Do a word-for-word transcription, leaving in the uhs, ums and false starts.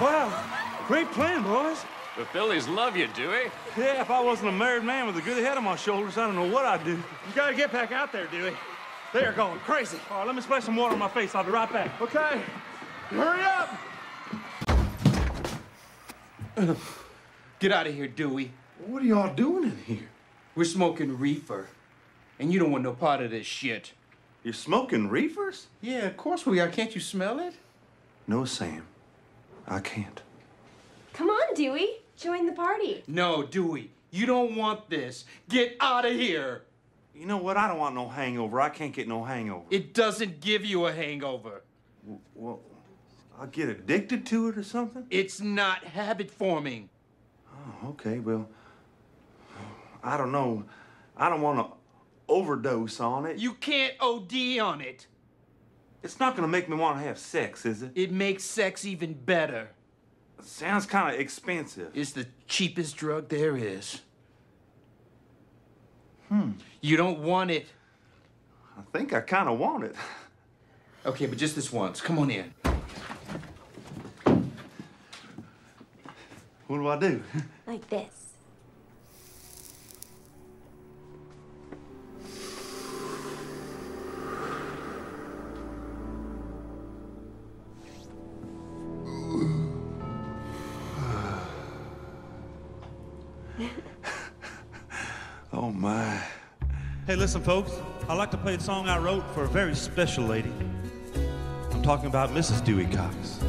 Wow, great plan, boys. The Phillies love you, Dewey. Yeah, if I wasn't a married man with a good head on my shoulders, I don't know what I'd do. You gotta get back out there, Dewey. They are going crazy. All right, let me splash some water on my face. I'll be right back. Okay. Hurry up! Get out of here, Dewey. What are y'all doing in here? We're smoking reefer, and you don't want no part of this shit. You're smoking reefers? Yeah, of course we are. Can't you smell it? No, Sam. I can't. Come on, Dewey. Join the party. No, Dewey. You don't want this. Get out of here. You know what? I don't want no hangover. I can't get no hangover. It doesn't give you a hangover. Well, I get addicted to it or something? It's not habit forming. Oh, okay. Well, I don't know. I don't want to overdose on it. You can't O D on it. It's not going to make me want to have sex, is it? It makes sex even better. It sounds kind of expensive. It's the cheapest drug there is. Hmm. You don't want it. I think I kind of want it. Okay, but just this once. Come on in. What do I do? Like this. Oh, my. Hey, listen, folks. I'd like to play the song I wrote for a very special lady. I'm talking about Missus Dewey Cox.